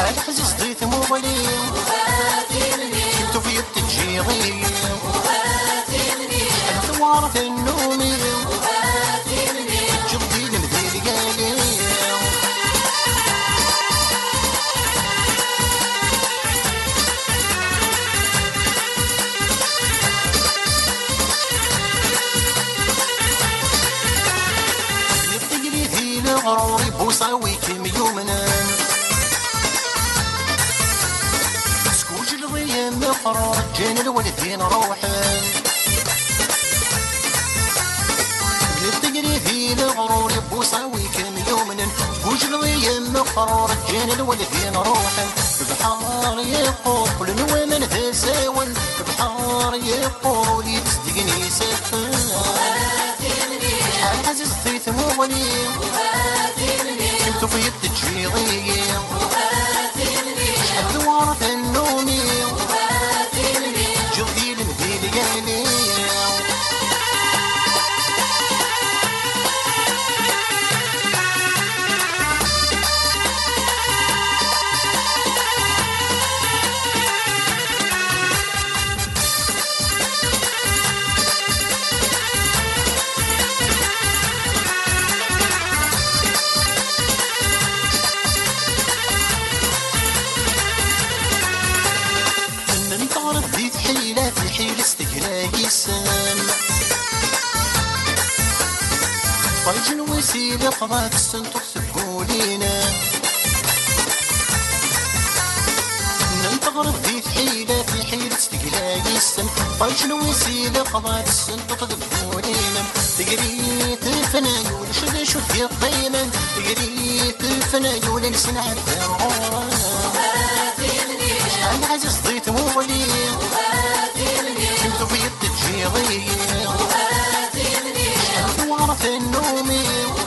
حالك حزيزتي ثموبلي وهاتي مني توفيت تجيغي وهاتي مني الثوارة النومي وهاتي مني جبدي لمذي لقالي يبتقلي ذي لغروري بوصاوي كم يومنا مقرر جين الولدين روحي للتجري في الغرور بوصاوي كم يومنا بوجلوي مقرر جين الولدين روحي بحار يقول ومن في سول بحار يقول يصدقني سفل حال عزيزتي ثموني وهاتي مني انتو في التجريضي وهاتي مني الدوار ثنوني طيجن وسيل قضاك الصندوق سبولينا ننتغرب ذي الحيلة في حيلة تقلاقي السم طيجن وسيل قضاك الصندوق سبولينا تقري تفنى يولي شذي شوفي القيمة تقري تفنى يولي لسنعة الغورة وهاتي مني شحال عزيز ضيت مولي وهاتي مني كنتو في التجيضي وهاتي مني النومي